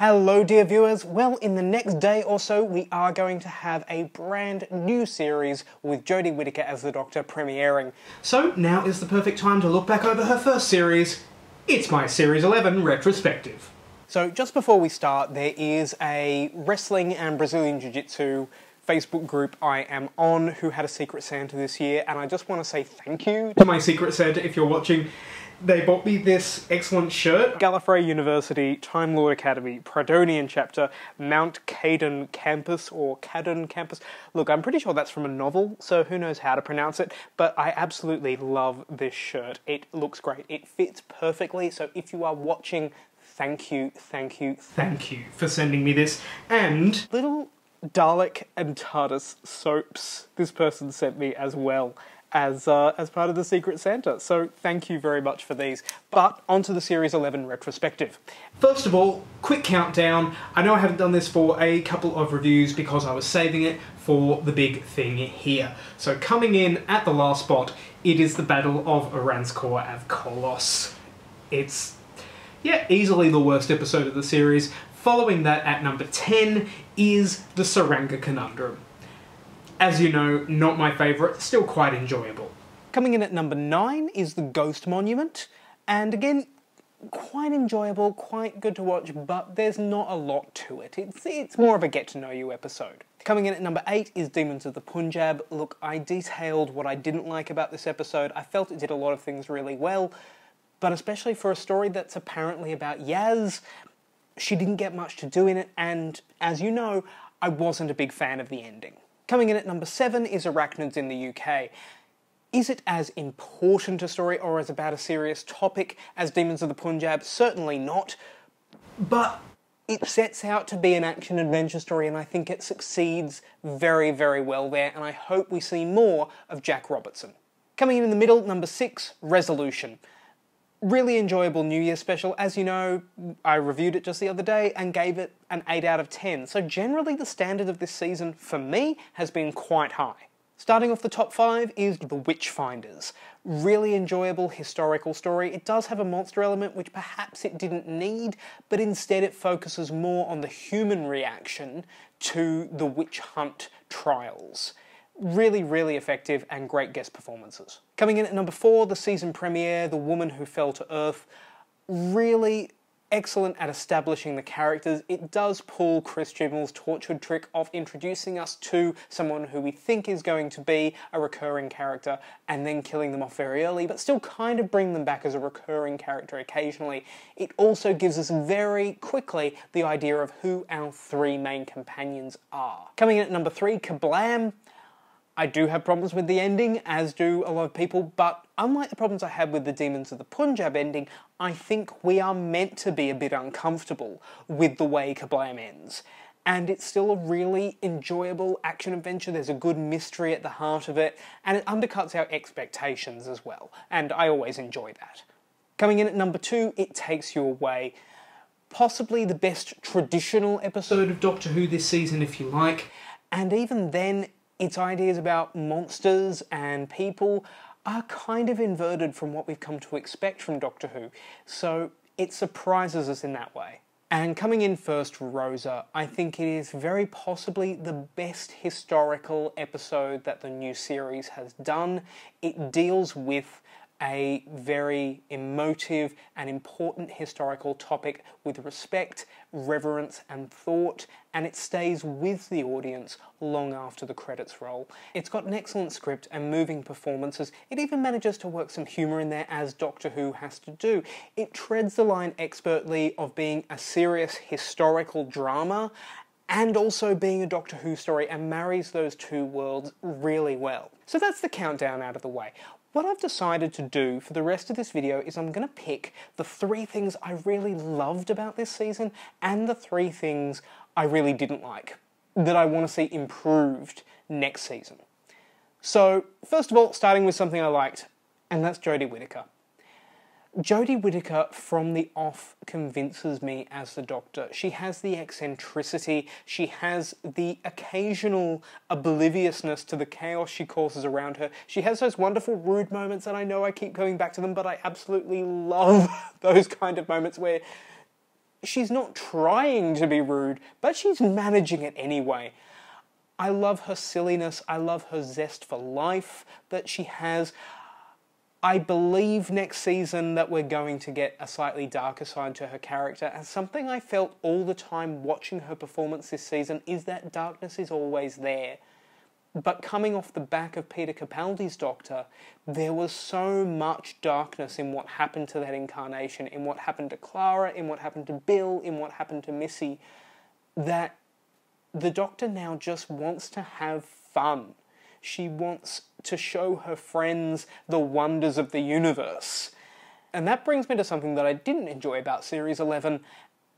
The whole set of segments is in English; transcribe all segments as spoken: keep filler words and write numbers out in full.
Hello dear viewers, well in the next day or so we are going to have a brand new series with Jodie Whittaker as the Doctor premiering. So now is the perfect time to look back over her first series, It's My Series eleven Retrospective. So just before we start, there is a wrestling and Brazilian Jiu-Jitsu Facebook group I am on who had a Secret Santa this year, and I just want to say thank you to my Secret Santa if you're watching. They bought me this excellent shirt. Gallifrey University, Time Lord Academy, Pradonian Chapter, Mount Caden Campus, or Caden Campus. Look, I'm pretty sure that's from a novel, so who knows how to pronounce it, but I absolutely love this shirt. It looks great. It fits perfectly, so if you are watching, thank you, thank you, thank you for sending me this. And little Dalek and TARDIS soaps this person sent me as well. As, uh, as part of the Secret Santa, so thank you very much for these. But onto the Series eleven retrospective. First of all, quick countdown. I know I haven't done this for a couple of reviews because I was saving it for the big thing here. So coming in at the last spot, it is the Battle of Ranskoor Av Kolos. It's, yeah, easily the worst episode of the series. Following that at number ten is the Tsuranga Conundrum. As you know, not my favourite, still quite enjoyable. Coming in at number nine is The Ghost Monument, and again, quite enjoyable, quite good to watch, but there's not a lot to it. It's, it's more of a get-to-know-you episode. Coming in at number eight is Demons of the Punjab. Look, I detailed what I didn't like about this episode. I felt it did a lot of things really well, but especially for a story that's apparently about Yaz, she didn't get much to do in it, and as you know, I wasn't a big fan of the ending. Coming in at number seven is Arachnids in the U K. Is it as important a story or as about a serious topic as Demons of the Punjab? Certainly not, but it sets out to be an action-adventure story and I think it succeeds very, very well there, and I hope we see more of Jack Robertson. Coming in in the middle, number six, Resolution. Really enjoyable New Year special. As you know, I reviewed it just the other day and gave it an eight out of ten. So generally the standard of this season, for me, has been quite high. Starting off the top five is The Witchfinders. Really enjoyable historical story. It does have a monster element, which perhaps it didn't need, but instead it focuses more on the human reaction to the witch hunt trials. Really, really effective and great guest performances. Coming in at number four, the season premiere, The Woman Who Fell to Earth. Really excellent at establishing the characters. It does pull Chris Chibnall's tortured trick of introducing us to someone who we think is going to be a recurring character and then killing them off very early, but still kind of bring them back as a recurring character occasionally. It also gives us very quickly the idea of who our three main companions are. Coming in at number three, Kablam. I do have problems with the ending, as do a lot of people, but unlike the problems I had with the Demons of the Punjab ending, I think we are meant to be a bit uncomfortable with the way Kablam ends. And it's still a really enjoyable action-adventure. There's a good mystery at the heart of it, and it undercuts our expectations as well, and I always enjoy that. Coming in at number two, It Takes You Away. Possibly the best traditional episode of Doctor Who this season, if you like, and even then, its ideas about monsters and people are kind of inverted from what we've come to expect from Doctor Who, so it surprises us in that way. And coming in first, Rosa. I think it is very possibly the best historical episode that the new series has done. It deals with a very emotive and important historical topic with respect, reverence and thought, and it stays with the audience long after the credits roll. It's got an excellent script and moving performances. It even manages to work some humour in there, as Doctor Who has to do. It treads the line expertly of being a serious historical drama and also being a Doctor Who story, and marries those two worlds really well. So that's the countdown out of the way. What I've decided to do for the rest of this video is I'm going to pick the three things I really loved about this season and the three things I really didn't like, that I want to see improved next season. So, first of all, starting with something I liked, and that's Jodie Whittaker. Jodie Whittaker, from the off, convinces me as the Doctor. She has the eccentricity, she has the occasional obliviousness to the chaos she causes around her. She has those wonderful rude moments, and I know I keep going back to them, but I absolutely love those kind of moments where she's not trying to be rude, but she's managing it anyway. I love her silliness, I love her zest for life that she has. I believe next season that we're going to get a slightly darker side to her character, and something I felt all the time watching her performance this season is that darkness is always there. But coming off the back of Peter Capaldi's Doctor, there was so much darkness in what happened to that incarnation, in what happened to Clara, in what happened to Bill, in what happened to Missy, that the Doctor now just wants to have fun. She wants to show her friends the wonders of the universe. And that brings me to something that I didn't enjoy about Series eleven,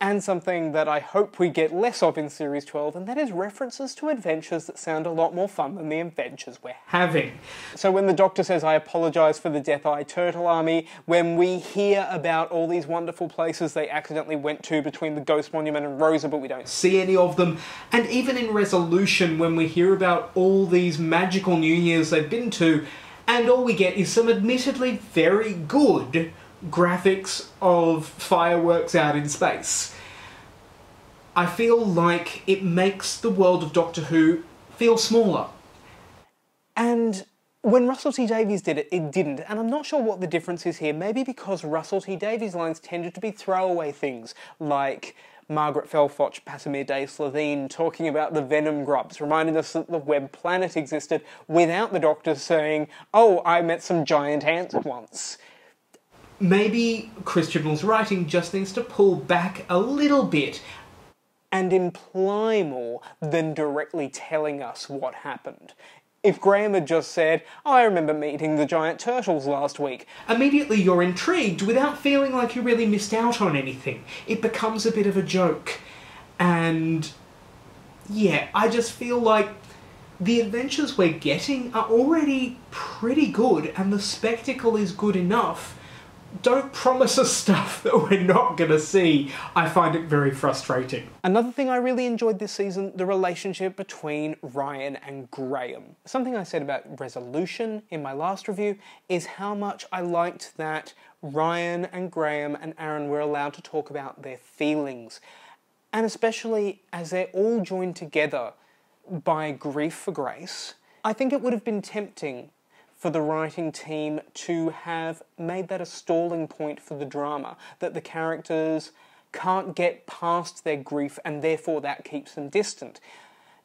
and something that I hope we get less of in Series twelve, and that is references to adventures that sound a lot more fun than the adventures we're having. So when the Doctor says, "I apologise for the Death Eye Turtle Army," when we hear about all these wonderful places they accidentally went to between the Ghost Monument and Rosa, but we don't see any of them, and even in Resolution, when we hear about all these magical New Years they've been to, and all we get is some admittedly very good graphics of fireworks out in space. I feel like it makes the world of Doctor Who feel smaller. And when Russell T Davies did it, it didn't. And I'm not sure what the difference is here. Maybe because Russell T Davies' lines tended to be throwaway things, like Margaret Felfoch, Pasimir de Slovene, talking about the venom grubs, reminded us that the web planet existed without the Doctor saying, "Oh, I met some giant ants once." Maybe Chris Chibnall's writing just needs to pull back a little bit and imply more than directly telling us what happened. If Graham had just said, "Oh, I remember meeting the giant turtles last week," immediately you're intrigued without feeling like you really missed out on anything. It becomes a bit of a joke. And yeah, I just feel like the adventures we're getting are already pretty good and the spectacle is good enough. Don't promise us stuff that we're not going to see. I find it very frustrating. Another thing I really enjoyed this season, the relationship between Ryan and Graham. Something I said about Resolution in my last review is how much I liked that Ryan and Graham and Aaron were allowed to talk about their feelings. And especially as they're all joined together by grief for Grace, I think it would have been tempting for the writing team to have made that a stalling point for the drama, that the characters can't get past their grief and therefore that keeps them distant.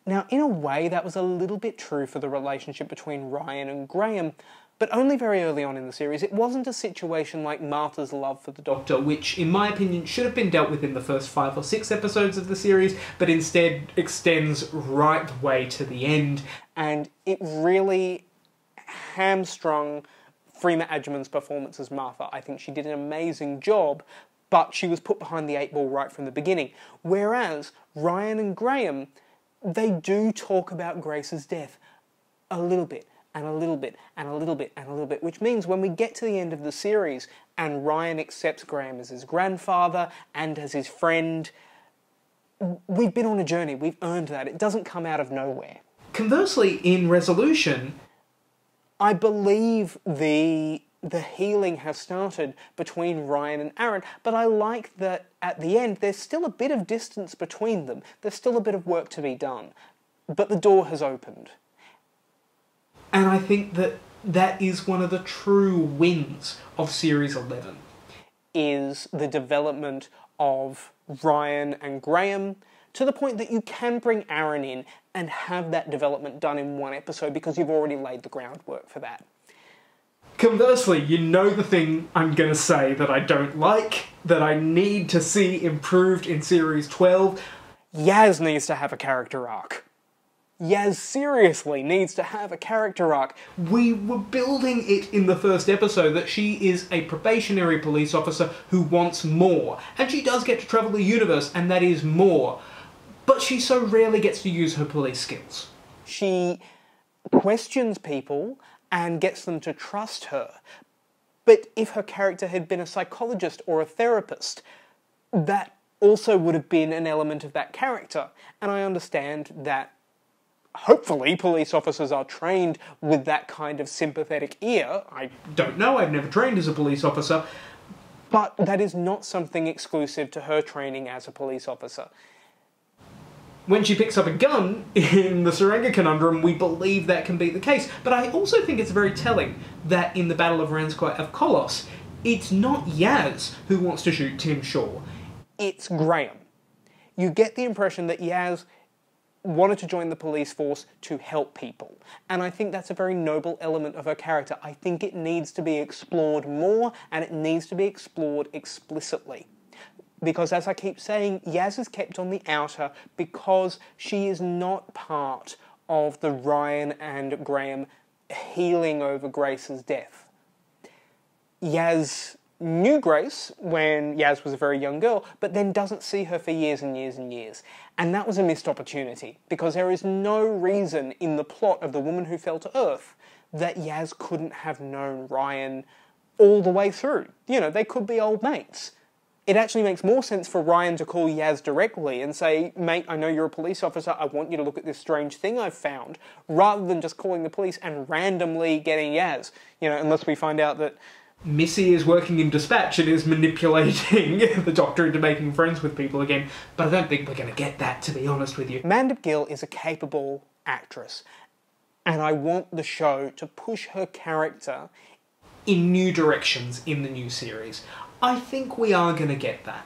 Now, in a way, that was a little bit true for the relationship between Ryan and Graham, but only very early on in the series. It wasn't a situation like Martha's love for the Doctor, which, in my opinion, should have been dealt with in the first five or six episodes of the series, but instead extends right the way to the end. And it really hamstrung Freema Agyeman's performance as Martha. I think she did an amazing job, but she was put behind the eight ball right from the beginning. Whereas Ryan and Graham, they do talk about Grace's death a little bit, and a little bit, and a little bit, and a little bit, which means when we get to the end of the series and Ryan accepts Graham as his grandfather and as his friend, we've been on a journey, we've earned that. It doesn't come out of nowhere. Conversely, in Resolution, I believe the, the healing has started between Ryan and Aaron, but I like that at the end there's still a bit of distance between them. There's still a bit of work to be done, but the door has opened. And I think that that is one of the true wins of Series eleven. Is the development of Ryan and Graham, to the point that you can bring Aaron in and have that development done in one episode because you've already laid the groundwork for that. Conversely, you know the thing I'm going to say that I don't like, that I need to see improved in Series twelve. Yaz needs to have a character arc. Yaz seriously needs to have a character arc. We were building it in the first episode that she is a probationary police officer who wants more. And she does get to travel the universe, and that is more. But she so rarely gets to use her police skills. She questions people and gets them to trust her. But if her character had been a psychologist or a therapist, that also would have been an element of that character. And I understand that hopefully police officers are trained with that kind of sympathetic ear. I don't know, I've never trained as a police officer. But that is not something exclusive to her training as a police officer. When she picks up a gun in the Tsuranga Conundrum, we believe that can be the case. But I also think it's very telling that in the Battle of Ranskoor Av Kolos, it's not Yaz who wants to shoot Tim Shaw. It's Graham. You get the impression that Yaz wanted to join the police force to help people. And I think that's a very noble element of her character. I think it needs to be explored more, and it needs to be explored explicitly. Because, as I keep saying, Yaz is kept on the outer because she is not part of the Ryan and Graham healing over Grace's death. Yaz knew Grace when Yaz was a very young girl, but then doesn't see her for years and years and years. And that was a missed opportunity, because there is no reason in the plot of The Woman Who Fell to Earth that Yaz couldn't have known Ryan all the way through. You know, they could be old mates. It actually makes more sense for Ryan to call Yaz directly and say, mate, I know you're a police officer, I want you to look at this strange thing I've found, rather than just calling the police and randomly getting Yaz. You know, unless we find out that Missy is working in dispatch and is manipulating the Doctor into making friends with people again. But I don't think we're going to get that, to be honest with you. Mandip Gill is a capable actress, and I want the show to push her character in new directions in the new series. I think we are going to get that.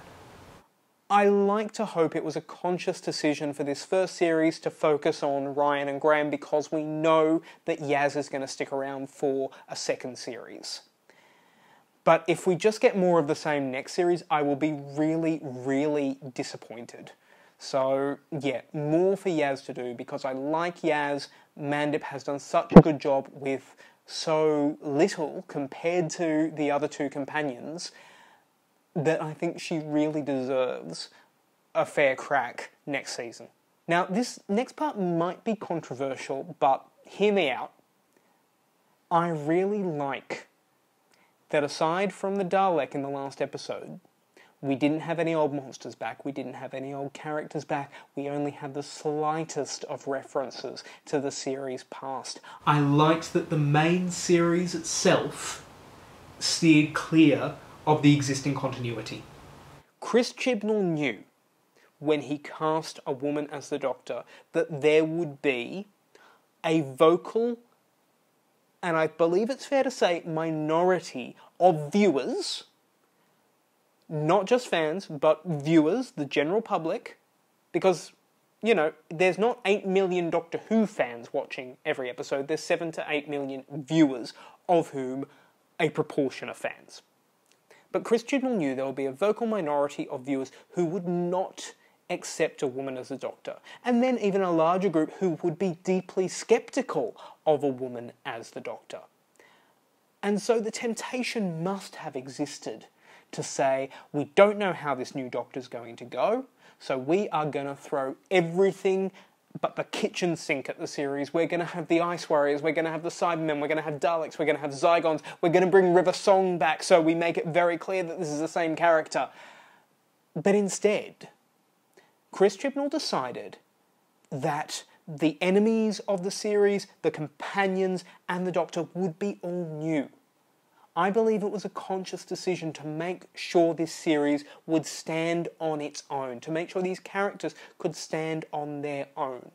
I like to hope it was a conscious decision for this first series to focus on Ryan and Graham, because we know that Yaz is going to stick around for a second series. But if we just get more of the same next series, I will be really, really disappointed. So, yeah, more for Yaz to do, because I like Yaz. Mandip has done such a good job with so little compared to the other two companions, that I think she really deserves a fair crack next season. Now, this next part might be controversial, but hear me out. I really like that aside from the Dalek in the last episode, we didn't have any old monsters back, we didn't have any old characters back, we only had the slightest of references to the series past. I liked that the main series itself steered clear of the existing continuity. Chris Chibnall knew, when he cast a woman as the Doctor, that there would be a vocal, and I believe it's fair to say, minority of viewers, not just fans, but viewers, the general public, because, you know, there's not eight million Doctor Who fans watching every episode, there's seven to eight million viewers, of whom a proportion are fans. But Chris Chibnall knew there would be a vocal minority of viewers who would not accept a woman as a Doctor, and then even a larger group who would be deeply sceptical of a woman as the Doctor. And so the temptation must have existed to say, we don't know how this new Doctor's going to go, so we are going to throw everything but the kitchen sink at the series. We're going to have the Ice Warriors, we're going to have the Cybermen, we're going to have Daleks, we're going to have Zygons, we're going to bring River Song back so we make it very clear that this is the same character. But instead, Chris Chibnall decided that the enemies of the series, the companions, and the Doctor would be all new. I believe it was a conscious decision to make sure this series would stand on its own, to make sure these characters could stand on their own.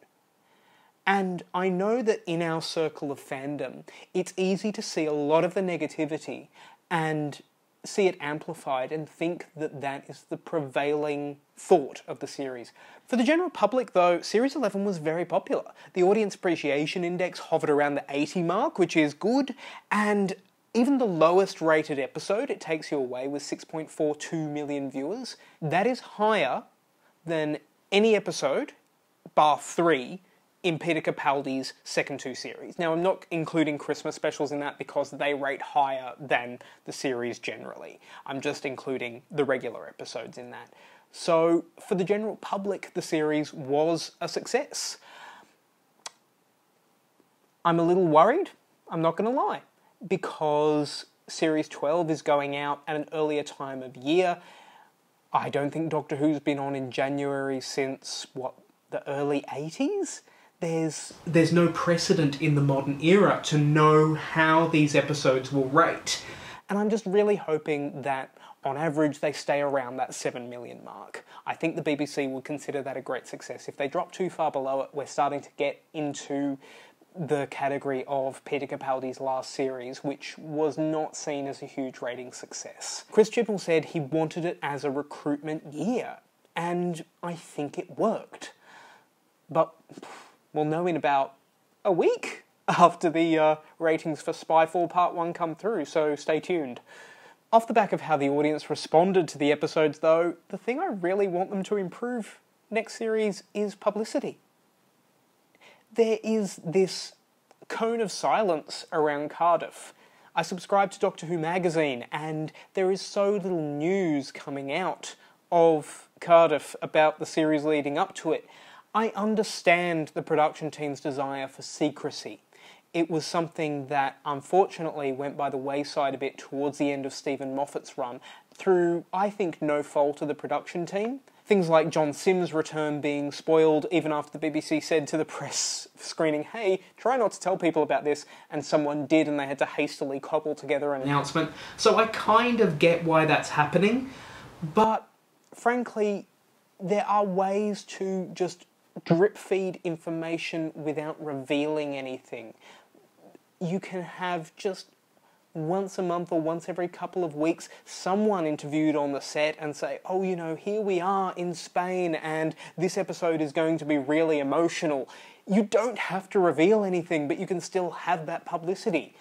And I know that in our circle of fandom, it's easy to see a lot of the negativity and see it amplified and think that that is the prevailing thought of the series. For the general public, though, Series eleven was very popular. The Audience Appreciation Index hovered around the eighty mark, which is good, and even the lowest rated episode, It Takes You Away, was six point four two million viewers. That is higher than any episode, bar three, in Peter Capaldi's second two series. Now, I'm not including Christmas specials in that because they rate higher than the series generally. I'm just including the regular episodes in that. So, for the general public, the series was a success. I'm a little worried, I'm not going to lie, because Series twelve is going out at an earlier time of year. I don't think Doctor Who's been on in January since, what, the early eighties? There's, there's no precedent in the modern era to know how these episodes will rate. And I'm just really hoping that on average they stay around that seven million mark. I think the B B C would consider that a great success. If they drop too far below it, we're starting to get into the category of Peter Capaldi's last series, which was not seen as a huge rating success. Chris Chibnall said he wanted it as a recruitment year, and I think it worked. But we'll know in about a week after the uh, ratings for Spyfall Part one come through, so stay tuned. Off the back of how the audience responded to the episodes though, the thing I really want them to improve next series is publicity. There is this cone of silence around Cardiff. I subscribe to Doctor Who magazine and there is so little news coming out of Cardiff about the series leading up to it. I understand the production team's desire for secrecy. It was something that unfortunately went by the wayside a bit towards the end of Stephen Moffat's run, through, I think, no fault of the production team. Things like John Sims' return being spoiled even after the B B C said to the press screening, hey, try not to tell people about this, and someone did and they had to hastily cobble together an announcement. So I kind of get why that's happening, but frankly, there are ways to just drip feed information without revealing anything. You can have just once a month or once every couple of weeks someone interviewed on the set and say, oh, you know, here we are in Spain and this episode is going to be really emotional. You don't have to reveal anything, but you can still have that publicity.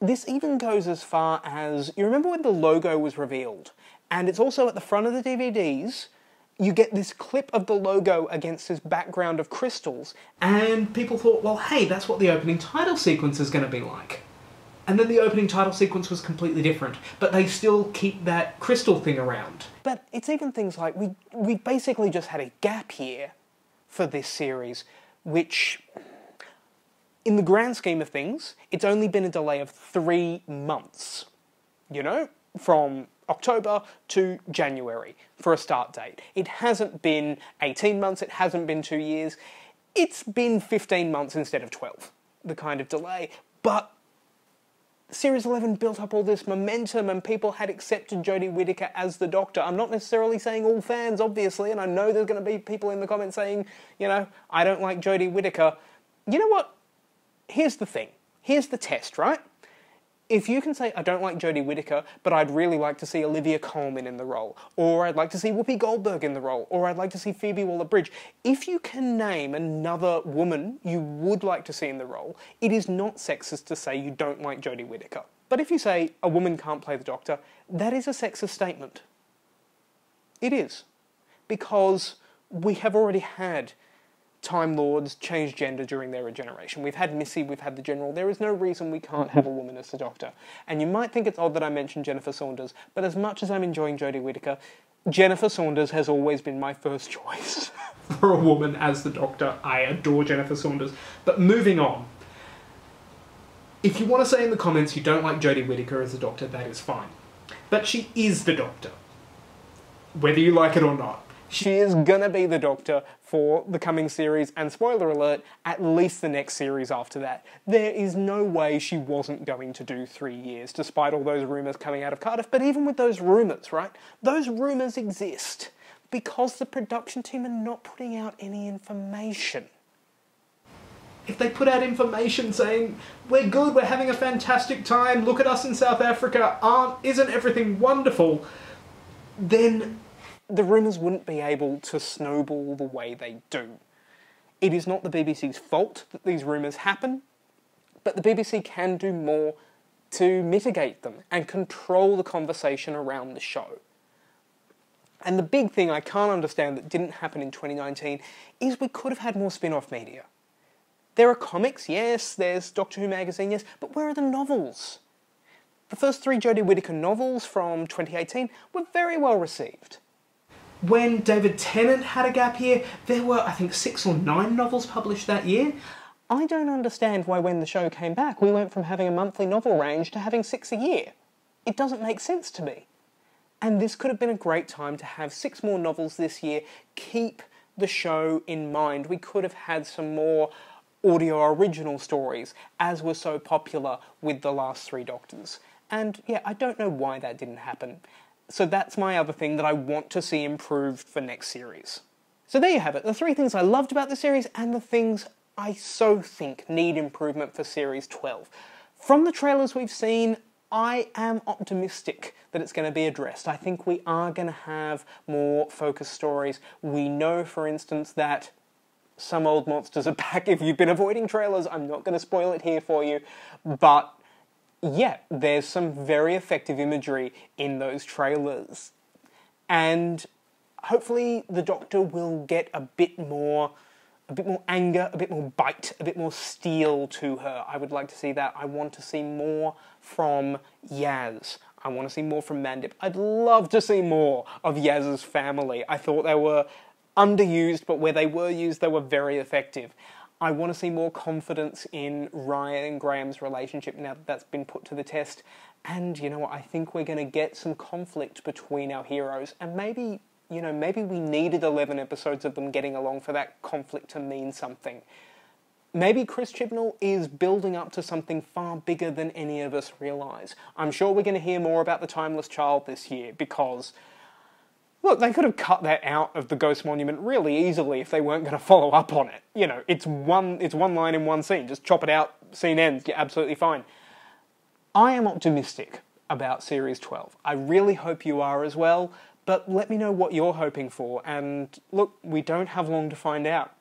This even goes as far as, you remember when the logo was revealed, and it's also at the front of the D V Ds, you get this clip of the logo against this background of crystals, and people thought, well, hey, that's what the opening title sequence is going to be like. And then the opening title sequence was completely different, but they still keep that crystal thing around. But it's even things like, we, we basically just had a gap year for this series, which, in the grand scheme of things, it's only been a delay of three months, you know, from October to January for a start date. It hasn't been eighteen months, it hasn't been two years, it's been fifteen months instead of twelve, the kind of delay. But Series eleven built up all this momentum and people had accepted Jodie Whittaker as the Doctor. I'm not necessarily saying all fans, obviously, and I know there's going to be people in the comments saying, you know, I don't like Jodie Whittaker. You know what? Here's the thing. Here's the test, right? If you can say, I don't like Jodie Whittaker, but I'd really like to see Olivia Colman in the role, or I'd like to see Whoopi Goldberg in the role, or I'd like to see Phoebe Waller-Bridge, if you can name another woman you would like to see in the role, it is not sexist to say you don't like Jodie Whittaker. But if you say, a woman can't play the Doctor, that is a sexist statement. It is. Because we have already had Time Lords change gender during their regeneration. We've had Missy, we've had the General. There is no reason we can't have a woman as the Doctor. And you might think it's odd that I mentioned Jennifer Saunders, but as much as I'm enjoying Jodie Whittaker, Jennifer Saunders has always been my first choice for a woman as the Doctor. I adore Jennifer Saunders. But moving on. If you want to say in the comments you don't like Jodie Whittaker as the Doctor, that is fine. But she is the Doctor, whether you like it or not. She is gonna be the Doctor for the coming series, and spoiler alert, at least the next series after that. There is no way she wasn't going to do three years, despite all those rumours coming out of Cardiff. But even with those rumours, right? Those rumours exist because the production team are not putting out any information. If they put out information saying, we're good, we're having a fantastic time, look at us in South Africa, aren't, isn't everything wonderful, then the rumours wouldn't be able to snowball the way they do. It is not the B B C's fault that these rumours happen, but the B B C can do more to mitigate them and control the conversation around the show. And the big thing I can't understand that didn't happen in twenty nineteen is we could have had more spin-off media. There are comics, yes, there's Doctor Who magazine, yes, but where are the novels? The first three Jodie Whittaker novels from twenty eighteen were very well received. When David Tennant had a gap year, there were, I think, six or nine novels published that year. I don't understand why when the show came back, we went from having a monthly novel range to having six a year. It doesn't make sense to me. And this could have been a great time to have six more novels this year. Keep the show in mind. We could have had some more audio original stories, as were so popular with the last three Doctors. And yeah, I don't know why that didn't happen. So that's my other thing that I want to see improved for next series. So there you have it, the three things I loved about the series and the things I so think need improvement for Series twelve. From the trailers we've seen, I am optimistic that it's going to be addressed. I think we are going to have more focused stories. We know, for instance, that some old monsters are back. If you've been avoiding trailers, I'm not going to spoil it here for you, but yeah, there's some very effective imagery in those trailers. And hopefully the Doctor will get a bit more a bit more anger, a bit more bite, a bit more steel to her. I would like to see that. I want to see more from Yaz. I want to see more from Mandip. I'd love to see more of Yaz's family. I thought they were underused, but where they were used, they were very effective. I want to see more confidence in Ryan and Graham's relationship now that that's been put to the test. And, you know what, I think we're going to get some conflict between our heroes. And maybe, you know, maybe we needed eleven episodes of them getting along for that conflict to mean something. Maybe Chris Chibnall is building up to something far bigger than any of us realise. I'm sure we're going to hear more about the Timeless Child this year because, look, they could have cut that out of The Ghost Monument really easily if they weren't going to follow up on it. You know, it's one, it's one line in one scene. Just chop it out, scene ends, you're absolutely fine. I am optimistic about Series twelve. I really hope you are as well, but let me know what you're hoping for. And look, we don't have long to find out.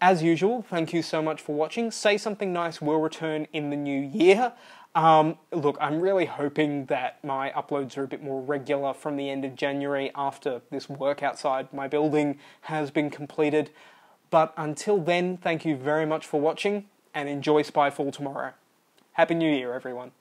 As usual, thank you so much for watching. Say Something Nice will return in the new year. Um, look, I'm really hoping that my uploads are a bit more regular from the end of January after this work outside my building has been completed. But until then, thank you very much for watching and enjoy Spyfall tomorrow. Happy New Year, everyone.